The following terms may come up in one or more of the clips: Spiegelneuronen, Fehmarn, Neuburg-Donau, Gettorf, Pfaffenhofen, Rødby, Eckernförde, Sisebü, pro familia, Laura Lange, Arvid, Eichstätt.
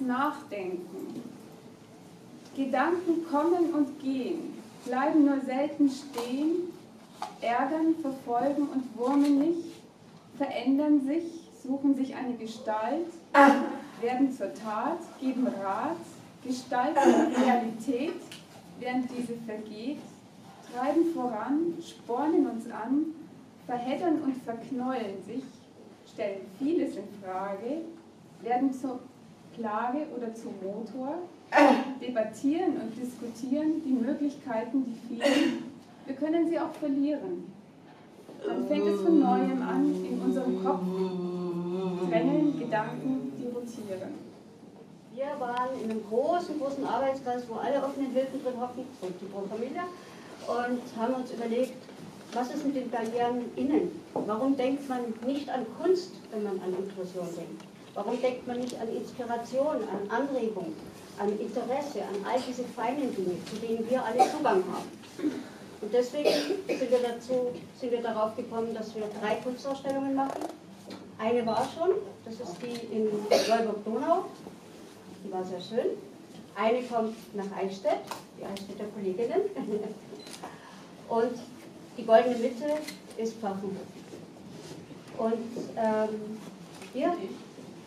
des Nachdenken. Gedanken kommen und gehen, bleiben nur selten stehen, ärgern, verfolgen und wurmen nicht, verändern sich, suchen sich eine Gestalt, werden zur Tat, geben Rat, gestalten Realität, während diese vergeht, treiben voran, spornen uns an, verheddern und verknäueln sich, stellen vieles in Frage, werden zur Plage oder zum Motor, debattieren und diskutieren die Möglichkeiten, die fehlen. Wir können sie auch verlieren. Dann fängt es von Neuem an in unserem Kopf, drängeln Gedanken, die rotieren. Wir waren in einem großen Arbeitskreis, wo alle offenen Hilfen drin hocken, und die pro familia, und haben uns überlegt, was ist mit den Barrieren innen? Warum denkt man nicht an Kunst, wenn man an Inklusion denkt? Warum denkt man nicht an Inspiration, an Anregung, an Interesse, an all diese feinen Dinge, zu denen wir alle Zugang haben? Und deswegen sind wir darauf gekommen, dass wir 3 Kunstausstellungen machen. Eine war schon, das ist die in Neuburg-Donau. Die war sehr schön. Eine kommt nach Eichstätt, die Eichstätter Kolleginnen. Und die goldene Mitte ist Pfaffenhofen. Und wir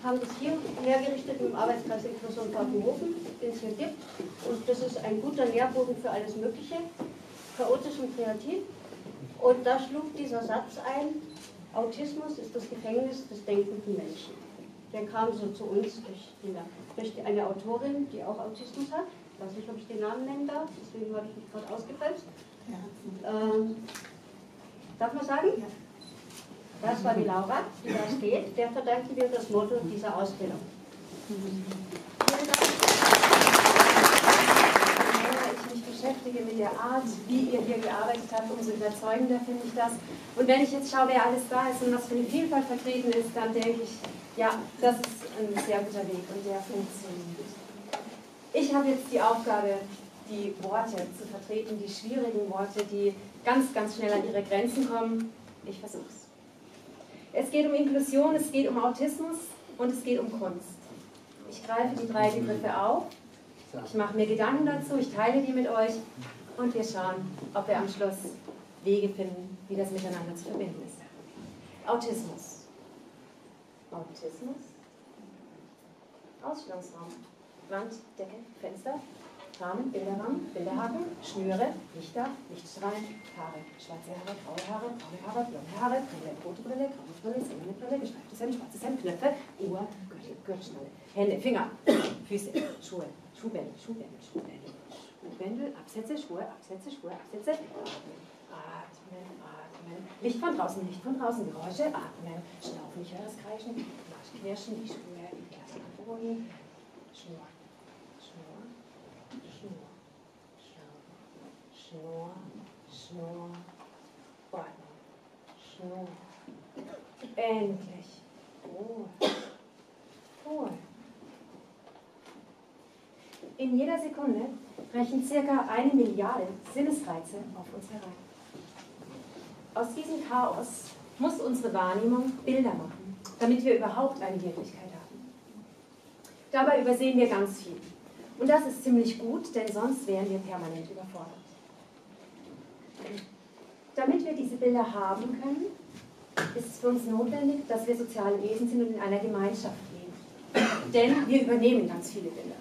haben das hier hergerichtet im Arbeitskreis Inklusion Pfaffenhofen, den es hier gibt. Und das ist ein guter Nährboden für alles Mögliche, chaotisch und kreativ. Und da schlug dieser Satz ein: Autismus ist das Gefängnis des denkenden Menschen. Der kam so zu uns durch eine Autorin, die auch Autismus hat. Ich weiß nicht, ob ich den Namen nennen darf, deswegen habe ich mich gerade ausgebremst. Ja. Darf man sagen? Ja. Das war die Laura, die da steht. Der verdanken wir das Motto dieser Ausbildung. Vielen Dank. Ich mich beschäftige mit der Art, wie ihr hier gearbeitet habt, umso überzeugender finde ich das. Und wenn ich jetzt schaue, wer alles da ist und was für eine Vielfalt vertreten ist, dann denke ich, ja, das ist ein sehr guter Weg und der funktioniert. Ich habe jetzt die Aufgabe, die Worte zu vertreten, die schwierigen Worte, die ganz, ganz schnell an ihre Grenzen kommen. Ich versuche es. Es geht um Inklusion, es geht um Autismus und es geht um Kunst. Ich greife die 3 Begriffe auf, ich mache mir Gedanken dazu, ich teile die mit euch und wir schauen, ob wir am Schluss Wege finden, wie das miteinander zu verbinden ist. Autismus. Autismus, Ausstellungsraum, Wand, Decke, Fenster, Rahmen, Bilderrahmen, Bilderhaken, Schnüre, Lichter, Lichtstrahlen, Haare, schwarze Haare, graue Haare, blonde Haare, Brille, rote Brille, graue Brille, silberne Brille, gestreiftes Hemd, schwarzes Hemd, Knöpfe, Uhr, Gürtel, Gürtelschnalle, Hände, Finger, Füße, Schuhe, Schuhbändel, Schuhbändel, Schuhbändel, Schuhbändel, Absätze, Schuhe, Absätze, Schuhe, Absätze, Atmen, Atmen, Licht von draußen, Geräusche, Atmen, Schnaufen, ich höre das Kreischen, knirschen, die Schuhe, Klasse am Boden, Schnur, Schnur, Schnur, Schnur, Schnur, Ordnung, Schnur, endlich, Ruhe, Ruhe. In jeder Sekunde brechen ca. 1 Milliarde Sinnesreize auf uns herein. Aus diesem Chaos muss unsere Wahrnehmung Bilder machen, damit wir überhaupt eine Wirklichkeit haben. Dabei übersehen wir ganz viel. Und das ist ziemlich gut, denn sonst wären wir permanent überfordert. Damit wir diese Bilder haben können, ist es für uns notwendig, dass wir soziale Wesen sind und in einer Gemeinschaft leben. Denn wir übernehmen ganz viele Bilder.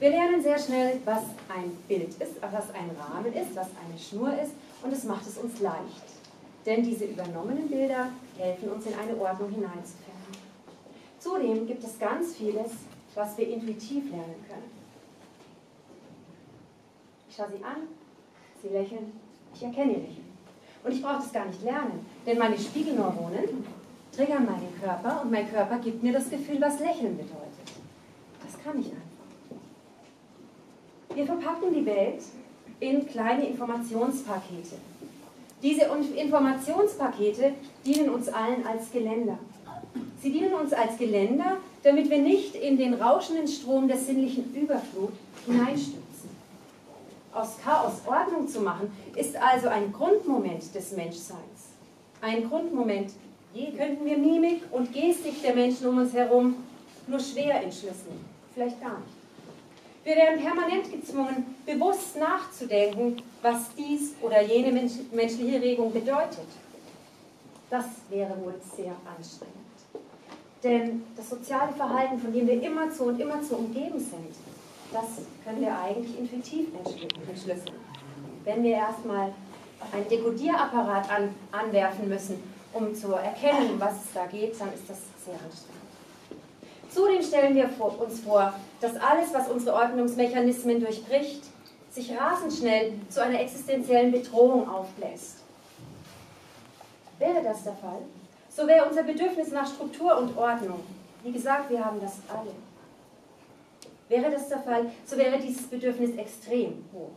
Wir lernen sehr schnell, was ein Bild ist, was ein Rahmen ist, was eine Schnur ist, und es macht es uns leicht. Denn diese übernommenen Bilder helfen uns, in eine Ordnung hineinzufinden. Zudem gibt es ganz vieles, was wir intuitiv lernen können. Ich schaue sie an, sie lächeln, ich erkenne ihr Lächeln. Und ich brauche das gar nicht lernen, denn meine Spiegelneuronen triggern meinen Körper und mein Körper gibt mir das Gefühl, was Lächeln bedeutet. Das kann ich einfach. Wir verpacken die Welt in kleine Informationspakete. Diese Informationspakete dienen uns allen als Geländer. Sie dienen uns als Geländer, damit wir nicht in den rauschenden Strom der sinnlichen Überflut hineinstürzen. Aus Chaos Ordnung zu machen, ist also ein Grundmoment des Menschseins. Ein Grundmoment. Könnten wir Mimik und Gestik der Menschen um uns herum nur schwer entschlüsseln. vielleicht gar nicht. Wir werden permanent gezwungen, bewusst nachzudenken, was dies oder jene menschliche Regung bedeutet. Das wäre wohl sehr anstrengend. Denn das soziale Verhalten, von dem wir immerzu und immerzu umgeben sind, das können wir eigentlich intuitiv entschlüsseln. Wenn wir erstmal einen Dekodierapparat anwerfen müssen, um zu erkennen, um was es da geht, dann ist das sehr anstrengend. Zudem stellen wir uns vor, dass alles, was unsere Ordnungsmechanismen durchbricht, sich rasend schnell zu einer existenziellen Bedrohung aufbläst. Wäre das der Fall, so wäre unser Bedürfnis nach Struktur und Ordnung. Wie gesagt, wir haben das alle. Wäre das der Fall, so wäre dieses Bedürfnis extrem hoch.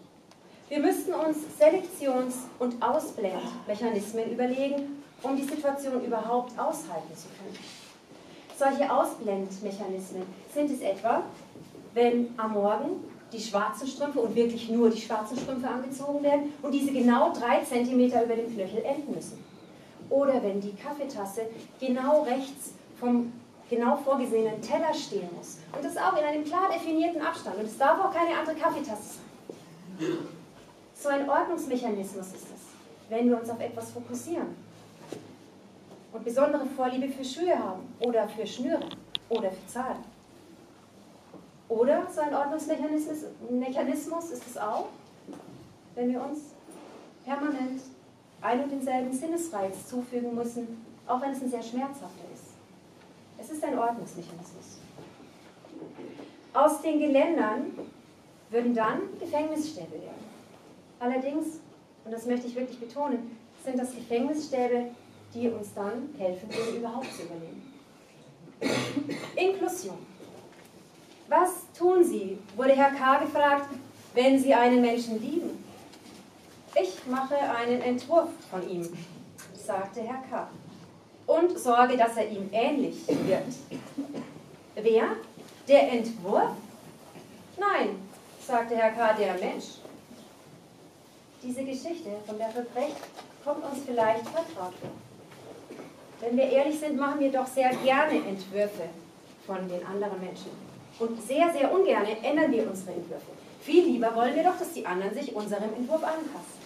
Wir müssten uns Selektions- und Ausblendmechanismen überlegen, um die Situation überhaupt aushalten zu können. Solche Ausblendmechanismen sind es etwa, wenn am Morgen die schwarzen Strümpfe und wirklich nur die schwarzen Strümpfe angezogen werden und diese genau 3 Zentimeter über dem Knöchel enden müssen. Oder wenn die Kaffeetasse genau rechts vom genau vorgesehenen Teller stehen muss. Und das auch in einem klar definierten Abstand. Und es darf auch keine andere Kaffeetasse sein. So ein Ordnungsmechanismus ist es, wenn wir uns auf etwas fokussieren und besondere Vorliebe für Schuhe haben oder für Schnüre oder für Zahlen. Oder so ein Ordnungsmechanismus ist es auch, wenn wir uns permanent ein und denselben Sinnesreiz zufügen müssen, auch wenn es ein sehr schmerzhafter ist. Es ist ein Ordnungsmechanismus. Aus den Geländern würden dann Gefängnisstäbe werden. Allerdings, und das möchte ich wirklich betonen, sind das Gefängnisstäbe, die uns dann helfen würden, überhaupt zu überleben. Inklusion. Was tun Sie, wurde Herr K. gefragt, wenn Sie einen Menschen lieben? Ich mache einen Entwurf von ihm, sagte Herr K. und sorge, dass er ihm ähnlich wird. Wer? Der Entwurf? Nein, sagte Herr K., der Mensch. Diese Geschichte von der Verbrechen kommt uns vielleicht vertraut vor. Wenn wir ehrlich sind, machen wir doch sehr gerne Entwürfe von den anderen Menschen. Und sehr, sehr ungerne ändern wir unsere Entwürfe. Viel lieber wollen wir doch, dass die anderen sich unserem Entwurf anpassen.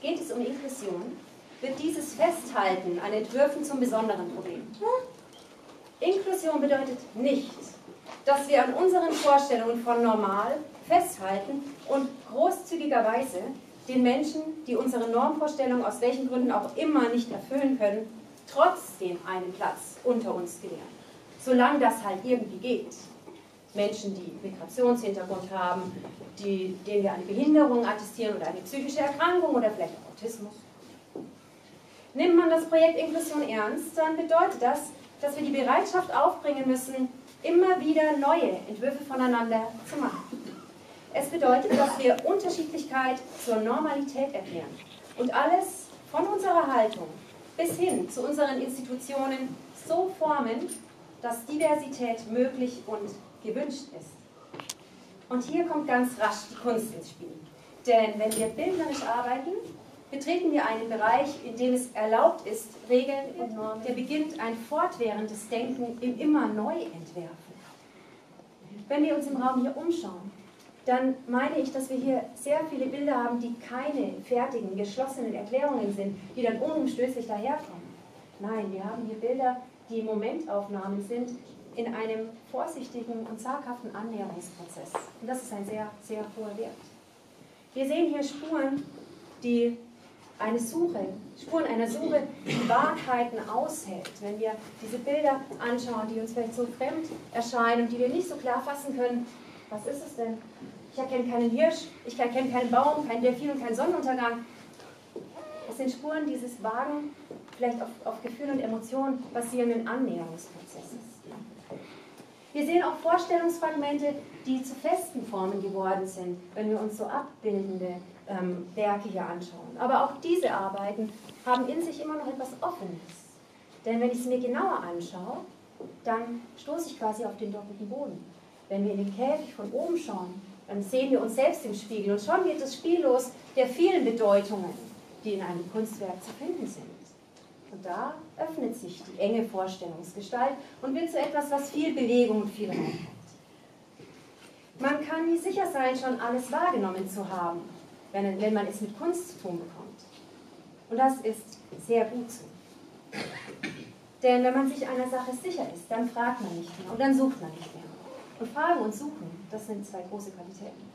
Geht es um Inklusion, wird dieses Festhalten an Entwürfen zum besonderen Problem. Inklusion bedeutet nicht, dass wir an unseren Vorstellungen von normal festhalten und großzügigerweise den Menschen, die unsere Normvorstellungen aus welchen Gründen auch immer nicht erfüllen können, trotzdem einen Platz unter uns gewähren. Solange das halt irgendwie geht. Menschen, die Migrationshintergrund haben, denen wir eine Behinderung attestieren oder eine psychische Erkrankung oder vielleicht auch Autismus. Nimmt man das Projekt Inklusion ernst, dann bedeutet das, dass wir die Bereitschaft aufbringen müssen, immer wieder neue Entwürfe voneinander zu machen. Es bedeutet, dass wir Unterschiedlichkeit zur Normalität erklären und alles von unserer Haltung bis hin zu unseren Institutionen so formen, dass Diversität möglich und gewünscht ist. Und hier kommt ganz rasch die Kunst ins Spiel. Denn wenn wir bildnerisch arbeiten, betreten wir einen Bereich, in dem es erlaubt ist, Regeln und Normen, der beginnt ein fortwährendes Denken im immer neu entwerfen. Wenn wir uns im Raum hier umschauen, dann meine ich, dass wir hier sehr viele Bilder haben, die keine fertigen, geschlossenen Erklärungen sind, die dann unumstößlich daherkommen. Nein, wir haben hier Bilder, die Momentaufnahmen sind, in einem vorsichtigen und zaghaften Annäherungsprozess. Und das ist ein sehr, sehr hoher Wert. Wir sehen hier Spuren, die Spuren einer Suche, die Wahrheiten aushält. Wenn wir diese Bilder anschauen, die uns vielleicht so fremd erscheinen und die wir nicht so klar fassen können, was ist es denn? Ich erkenne keinen Hirsch, ich erkenne keinen Baum, keinen Delfin und keinen Sonnenuntergang. Es sind Spuren dieses vagen, vielleicht auf Gefühl und Emotionen basierenden Annäherungsprozesses. Wir sehen auch Vorstellungsfragmente, die zu festen Formen geworden sind, wenn wir uns so abbildende Werke hier anschauen. Aber auch diese Arbeiten haben in sich immer noch etwas Offenes. Denn wenn ich es mir genauer anschaue, dann stoße ich quasi auf den doppelten Boden. Wenn wir in den Käfig von oben schauen, dann sehen wir uns selbst im Spiegel. Und schon geht das Spiel los der vielen Bedeutungen, die in einem Kunstwerk zu finden sind. Und da öffnet sich die enge Vorstellungsgestalt und wird zu etwas, was viel Bewegung und viel Raum hat. Man kann nie sicher sein, schon alles wahrgenommen zu haben, wenn man es mit Kunst zu tun bekommt. Und das ist sehr gut so. Denn wenn man sich einer Sache sicher ist, dann fragt man nicht mehr und dann sucht man nicht mehr. Und Fragen und Suchen, das sind zwei große Qualitäten.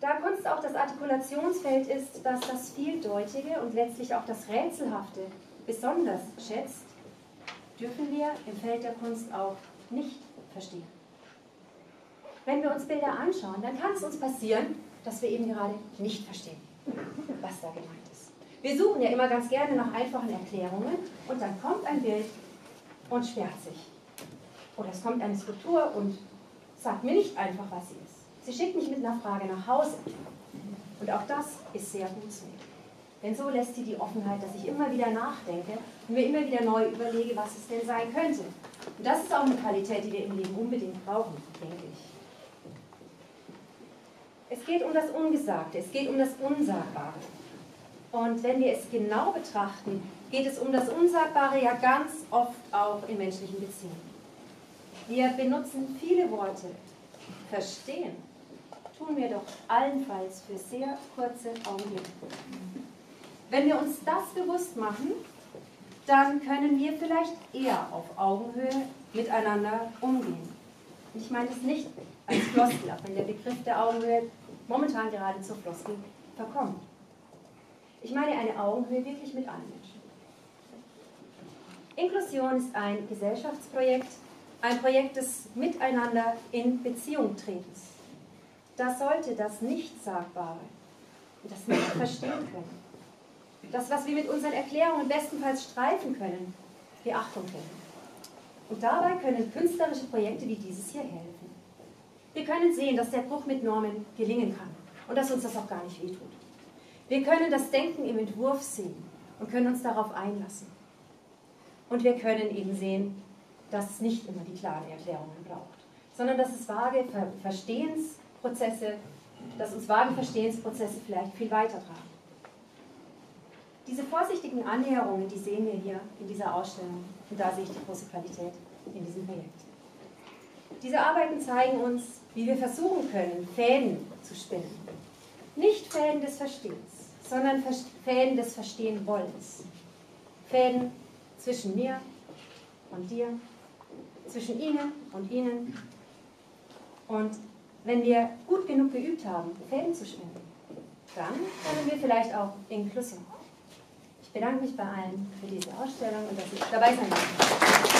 Da Kunst auch das Artikulationsfeld ist, das das Vieldeutige und letztlich auch das Rätselhafte besonders schätzt, dürfen wir im Feld der Kunst auch nicht verstehen. Wenn wir uns Bilder anschauen, dann kann es uns passieren, dass wir eben gerade nicht verstehen, was da gemeint ist. Wir suchen ja immer ganz gerne nach einfachen Erklärungen und dann kommt ein Bild und sperrt sich. Oder es kommt eine Skulptur und sagt mir nicht einfach, was sie ist. Sie schickt mich mit einer Frage nach Hause. Und auch das ist sehr gut zu nehmen. Denn so lässt sie die Offenheit, dass ich immer wieder nachdenke und mir immer wieder neu überlege, was es denn sein könnte. Und das ist auch eine Qualität, die wir im Leben unbedingt brauchen, denke ich. Es geht um das Ungesagte, es geht um das Unsagbare. Und wenn wir es genau betrachten, geht es um das Unsagbare ja ganz oft auch in menschlichen Beziehungen. Wir benutzen viele Worte. Verstehen tun wir doch allenfalls für sehr kurze Augenblicke. Wenn wir uns das bewusst machen, dann können wir vielleicht eher auf Augenhöhe miteinander umgehen. Und ich meine das nicht als Floskel, auch wenn der Begriff der Augenhöhe momentan gerade zur Floskel verkommt. Ich meine eine Augenhöhe wirklich mit allen Menschen. Inklusion ist ein Gesellschaftsprojekt, ein Projekt des Miteinander in Beziehung tretens. Das sollte das Nichtsagbare und das nicht verstehen können. Das, was wir mit unseren Erklärungen bestenfalls streifen können, die Achtung finden. Und dabei können künstlerische Projekte wie dieses hier helfen. Wir können sehen, dass der Bruch mit Normen gelingen kann und dass uns das auch gar nicht wehtut. Wir können das Denken im Entwurf sehen und können uns darauf einlassen. Und wir können eben sehen, dass es nicht immer die klaren Erklärungen braucht, sondern dass es vage Verstehensprozesse, dass uns vage Verstehensprozesse vielleicht viel weiter tragen. Diese vorsichtigen Annäherungen, die sehen wir hier in dieser Ausstellung und da sehe ich die große Qualität in diesem Projekt. Diese Arbeiten zeigen uns, wie wir versuchen können, Fäden zu spinnen. Nicht Fäden des Verstehens, sondern Fäden des Verstehenwollens. Fäden zwischen mir und dir, zwischen ihnen und ihnen. Und wenn wir gut genug geübt haben, Fäden zu spinnen, dann können wir vielleicht auch Inklusion. Ich bedanke mich bei allen für diese Ausstellung und dass ich dabei sein darf.